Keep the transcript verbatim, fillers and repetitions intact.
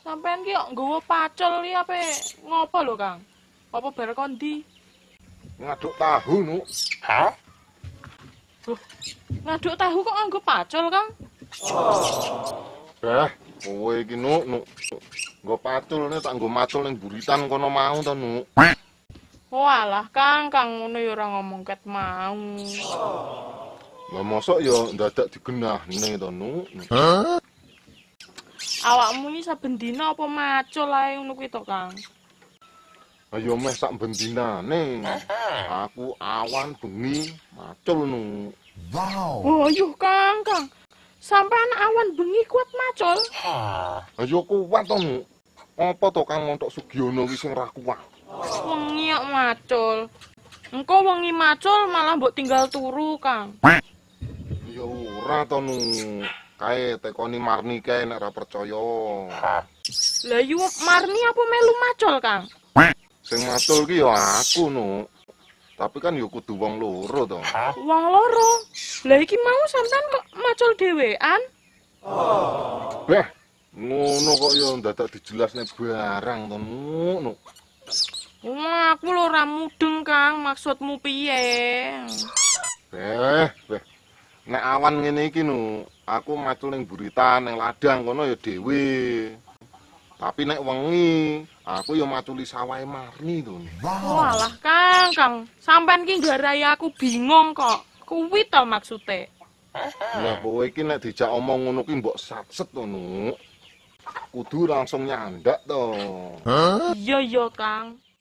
Sampean ki kok nggawa pacul iki ape ngopo lho, Kang? Apa bare kondi? Ngaduk tahu, Nuk. Hah? Loh, ngaduk tahu kok nganggo pacul, Kang? Oh. Eh, kowe iki, Nuk, Nuk. Nggo paculne tak nggo macul ning buritan kono mau to, Nuk. Walah, Kang, Kang ngono ya ora ngomong ket mau. Lah mosok ya dadak digenahne to, Nuk. Hah? Awakmu iki saben dina apa macul ae ngono kuwi to, Kang? Ayo meh sak ben dinane. Aku awan bengi macul nu. Wow. Oh, yuh Kang, Kang. Sampean awan bengi kuat macul? Ha. Ayo kuat to, Nu. Apa to Kang montok Sugiono iki sing ra kuat? Wengi kok macul. Engko wengi macul malah mbok tinggal turu, Kang. Ya ora to, Nu. Kae tekoni Marni kae nek ora percaya. Lah yo Marni apa melu macul, Kang? Sing macul ki yo aku, Nuk. Tapi kan yo kudu wong loro to. Wong loro. Lah iki mau sampean kok macul dhewean? Oh. Lah, ngono kok yo dadak dijelasne barang to, Nuk. Wah, aku lho ora mudeng, Kang. Maksudmu piye? Eh, eh. Nek awan ngene iki, Nu, aku macul ning buritan, ning ladang kono ya dhewe. Tapi nek wengi, aku ya maculi sawahe Marni to. Walah, Kang, Kang. Sampean ki nggarai aku bingung kok. Kuwi to maksude. Lah kowe iki nek dijak omong ngono ki mbok satset to, Nu. Kudu langsung nyandak to. Hah? Iya, iya, Kang.